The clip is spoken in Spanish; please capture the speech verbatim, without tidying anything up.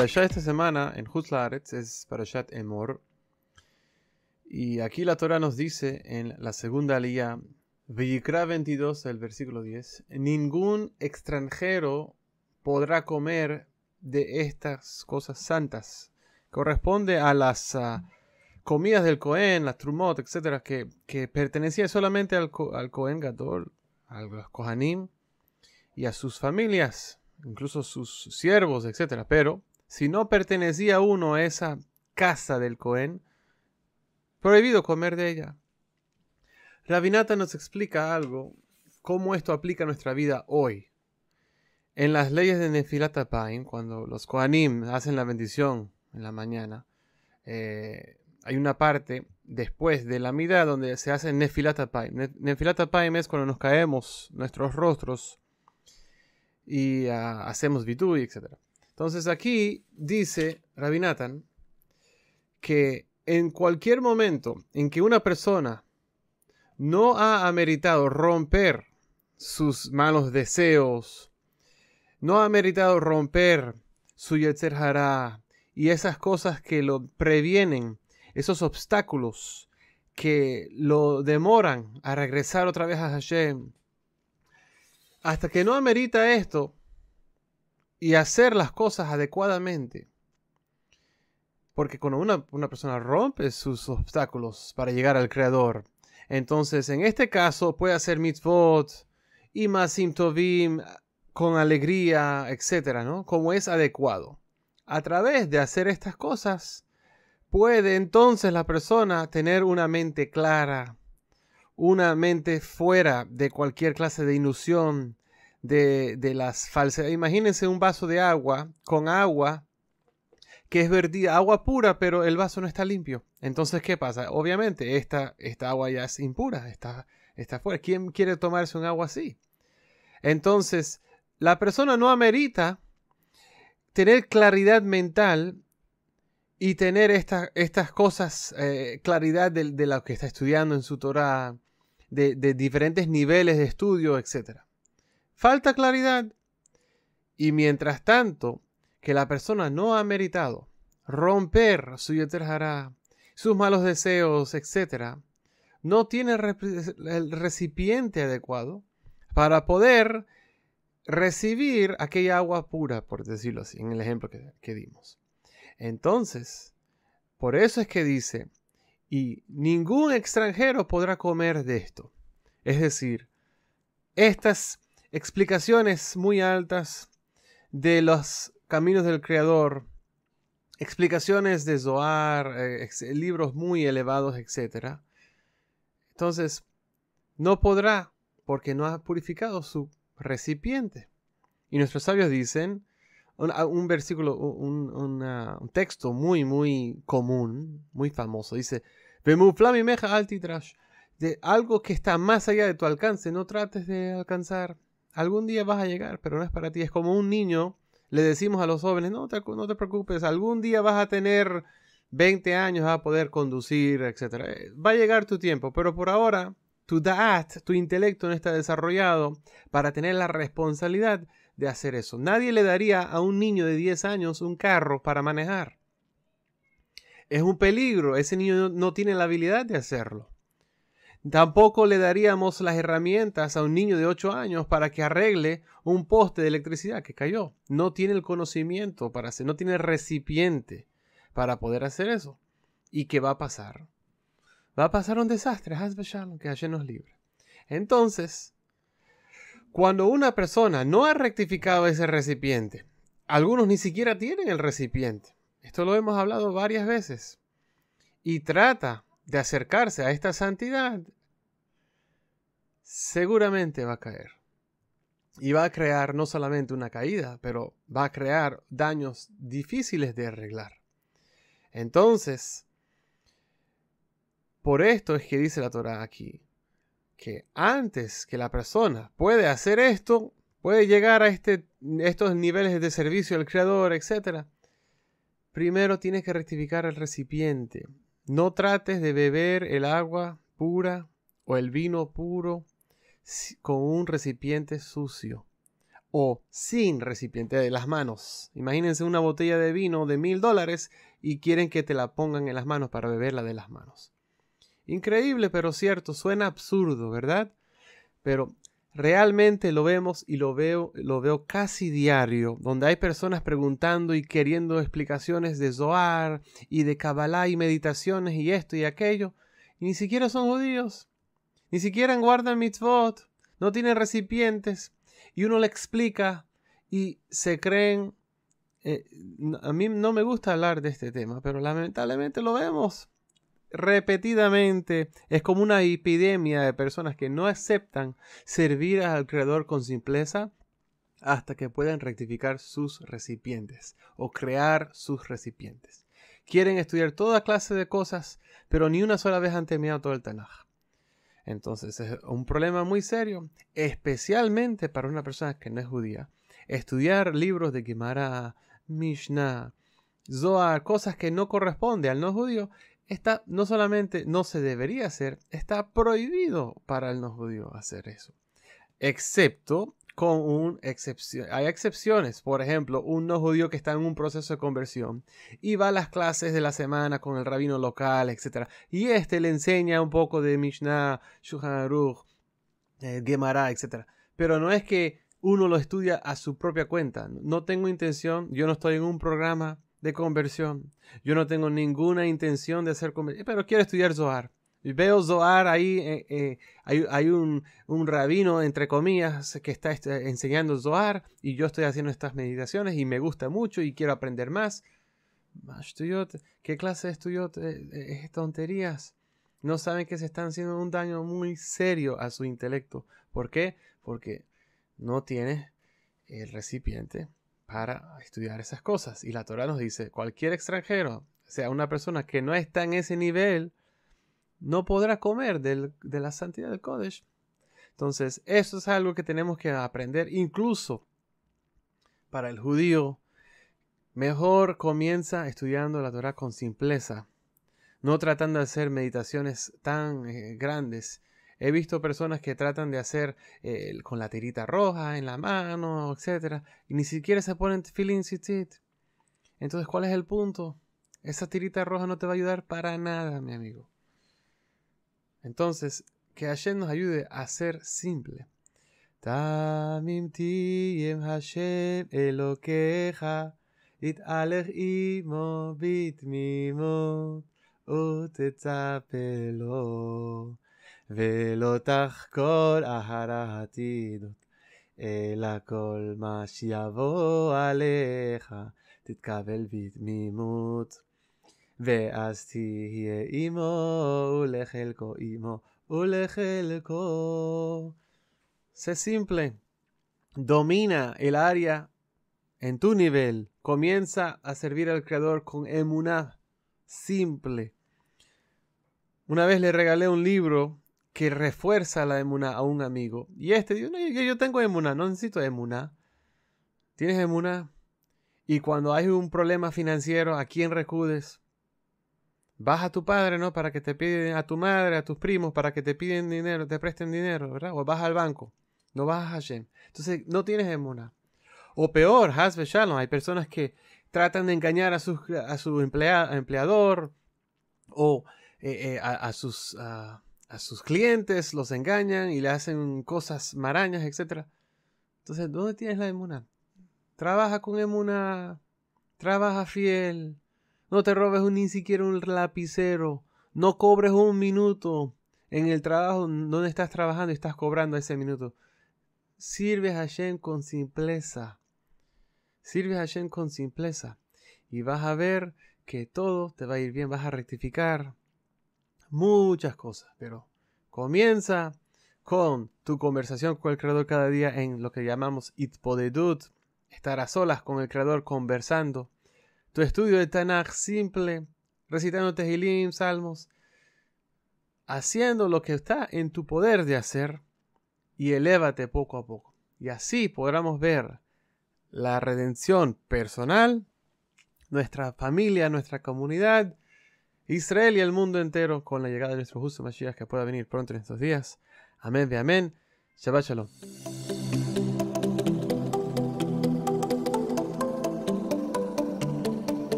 parashá esta semana en Huzlaretz es Parashat Emor. Y aquí la Torah nos dice en la segunda aliyá, Vigra veintidós, el versículo diez, ningún extranjero podrá comer de estas cosas santas. Corresponde a las uh, comidas del Kohen, las Trumot, etcétera, que, que pertenecía solamente al, al Kohen Gadol, a los Kohanim y a sus familias, incluso sus siervos, etcétera. Pero si no pertenecía uno a esa casa del Kohen, prohibido comer de ella. Rabinata nos explica algo, cómo esto aplica a nuestra vida hoy. En las leyes de Nefilat Apayim, cuando los Kohanim hacen la bendición en la mañana, eh, hay una parte después de la midá donde se hace Nefilat Apayim. Nef Nefilat Apayim es cuando nos caemos nuestros rostros y uh, hacemos vitui, etcétera. Entonces aquí dice Rabbi Natán que en cualquier momento en que una persona no ha ameritado romper sus malos deseos, no ha ameritado romper su Yetzer Hara y esas cosas que lo previenen, esos obstáculos que lo demoran a regresar otra vez a Hashem, hasta que no amerita esto y hacer las cosas adecuadamente. Porque cuando una, una persona rompe sus obstáculos para llegar al Creador, entonces en este caso puede hacer mitzvot y masim tovim con alegría, etcétera, ¿no? Como es adecuado. A través de hacer estas cosas, puede entonces la persona tener una mente clara, una mente fuera de cualquier clase de ilusión, de, de las falsedades. Imagínense un vaso de agua, con agua, que es vertida, agua pura, pero el vaso no está limpio. Entonces, ¿qué pasa? Obviamente, esta, esta agua ya es impura, está, está fuera. ¿Quién quiere tomarse un agua así? Entonces, la persona no amerita tener claridad mental y tener esta, estas cosas, eh, claridad de, de lo que está estudiando en su Torah, de, de diferentes niveles de estudio, etcétera. Falta claridad. Y mientras tanto, que la persona no ha meritado romper su Yetzer Hara, sus malos deseos, etcétera, no tiene el recipiente adecuado para poder recibir aquella agua pura, por decirlo así, en el ejemplo que, que dimos. Entonces, por eso es que dice, y ningún extranjero podrá comer de esto. Es decir, estas explicaciones muy altas de los caminos del Creador, explicaciones de Zohar, eh, libros muy elevados, etcétera. Entonces, no podrá porque no ha purificado su recipiente. Y nuestros sabios dicen, un, un versículo, un, una, un texto muy, muy común, muy famoso, dice, Bemuflá mimjá al tidrosh, de algo que está más allá de tu alcance, no trates de alcanzar. Algún día vas a llegar, pero no es para ti. Es como un niño, le decimos a los jóvenes, no te, no te preocupes, algún día vas a tener veinte años, vas a poder conducir, etcétera. Va a llegar tu tiempo, pero por ahora tu da'at, tu intelecto no está desarrollado para tener la responsabilidad de hacer eso. Nadie le daría a un niño de diez años un carro para manejar. Es un peligro, ese niño no, no tiene la habilidad de hacerlo. Tampoco le daríamos las herramientas a un niño de ocho años para que arregle un poste de electricidad que cayó. No tiene el conocimiento para hacer, no tiene el recipiente para poder hacer eso. ¿Y qué va a pasar? Va a pasar un desastre, Shabbat shalom, que Hashem nos libre. Entonces, cuando una persona no ha rectificado ese recipiente, algunos ni siquiera tienen el recipiente. Esto lo hemos hablado varias veces. Y trata de acercarse a esta santidad, seguramente va a caer. Y va a crear no solamente una caída, pero va a crear daños difíciles de arreglar. Entonces, por esto es que dice la Torah aquí, que antes que la persona puede hacer esto, puede llegar a este, estos niveles de servicio al Creador, etcétera, primero tiene que rectificar el recipiente. No trates de beber el agua pura o el vino puro con un recipiente sucio. o sin recipiente de las manos. Imagínense una botella de vino de mil dólares y quieren que te la pongan en las manos para beberla de las manos. Increíble, pero cierto. Suena absurdo, ¿verdad? Pero realmente lo vemos y lo veo, lo veo casi diario, donde hay personas preguntando y queriendo explicaciones de Zohar y de Kabbalah y meditaciones y esto y aquello. Y ni siquiera son judíos, ni siquiera guardan mitzvot, no tienen recipientes. Y uno le explica y se creen... Eh, a mí no me gusta hablar de este tema, pero lamentablemente lo vemos repetidamente. Es como una epidemia de personas que no aceptan servir al Creador con simpleza hasta que puedan rectificar sus recipientes o crear sus recipientes. Quieren estudiar toda clase de cosas, pero ni una sola vez han terminado todo el Tanakh. Entonces es un problema muy serio, especialmente para una persona que no es judía. Estudiar libros de gemara, Mishnah, Zohar, cosas que no corresponden al no judío, está, no solamente no se debería hacer, está prohibido para el no judío hacer eso. Excepto con una excepción. Hay excepciones, por ejemplo, un no judío que está en un proceso de conversión y va a las clases de la semana con el rabino local, etcétera. Y este le enseña un poco de Mishnah, Shulchan Aruch, eh, Gemara, etcétera. Pero no es que uno lo estudia a su propia cuenta. No tengo intención, yo no estoy en un programa de conversión. Yo no tengo ninguna intención de hacer conversión, pero quiero estudiar Zohar. Veo Zohar ahí, eh, eh, hay, hay un, un rabino, entre comillas, que está enseñando Zohar y yo estoy haciendo estas meditaciones y me gusta mucho y quiero aprender más. ¿Qué clase de estudiot es tonterías? No saben que se están haciendo un daño muy serio a su intelecto. ¿Por qué? Porque no tiene el recipiente para estudiar esas cosas. Y la Torah nos dice, cualquier extranjero, o sea, una persona que no está en ese nivel, no podrá comer del, de la santidad del Kodesh. Entonces, eso es algo que tenemos que aprender. Incluso para el judío, mejor comienza estudiando la Torah con simpleza, no tratando de hacer meditaciones tan eh, grandes. He visto personas que tratan de hacer eh, con la tirita roja en la mano, etcétera, y ni siquiera se ponen tzitzit, tzitzit. Entonces, ¿cuál es el punto? Esa tirita roja no te va a ayudar para nada, mi amigo. Entonces, que Hashem nos ayude a ser simple. Tamim tiyem Hashem elokeja it'alech imo bitmimot utetzapelo velo tachkor ahara hatidot ela kol ma shiavo aleja titkabel bitmimot ואז תהיה עמו ולחלקו עמו ולחלקו. Sé simple. Domina el área en tu nivel. Comienza a servir al Creador con Emunah. Simple. Una vez le regalé un libro que refuerza la Emunah a un amigo. Y este dijo, no, yo tengo Emunah, no necesito Emunah. ¿Tienes Emunah? Y cuando hay un problema financiero, ¿a quién recudes? Vas a tu padre, ¿no? Para que te piden, a tu madre, a tus primos, para que te piden dinero, te presten dinero, ¿verdad? O vas al banco, no vas a Hashem. Entonces, no tienes Emunah. O peor, Hashem Shalom, hay personas que tratan de engañar a, sus, a su emplea, empleador o eh, eh, a, a, sus, a, a sus clientes, los engañan y le hacen cosas marañas, etcétera. Entonces, ¿dónde tienes la Emunah? Trabaja con Emunah, trabaja fiel. No te robes un, ni siquiera un lapicero. No cobres un minuto en el trabajo donde estás trabajando y estás cobrando ese minuto. Sirves a Hashem con simpleza. Sirves a Hashem con simpleza. Y vas a ver que todo te va a ir bien. Vas a rectificar muchas cosas. Pero comienza con tu conversación con el Creador cada día en lo que llamamos itpodedut. Estar a solas con el Creador conversando. Tu estudio de Tanakh simple, recitando Tejilim, Salmos, haciendo lo que está en tu poder de hacer y elévate poco a poco. Y así podremos ver la redención personal, nuestra familia, nuestra comunidad, Israel y el mundo entero con la llegada de nuestro justo Mashiach que pueda venir pronto en estos días. Amén, ve amén. Shabbat shalom.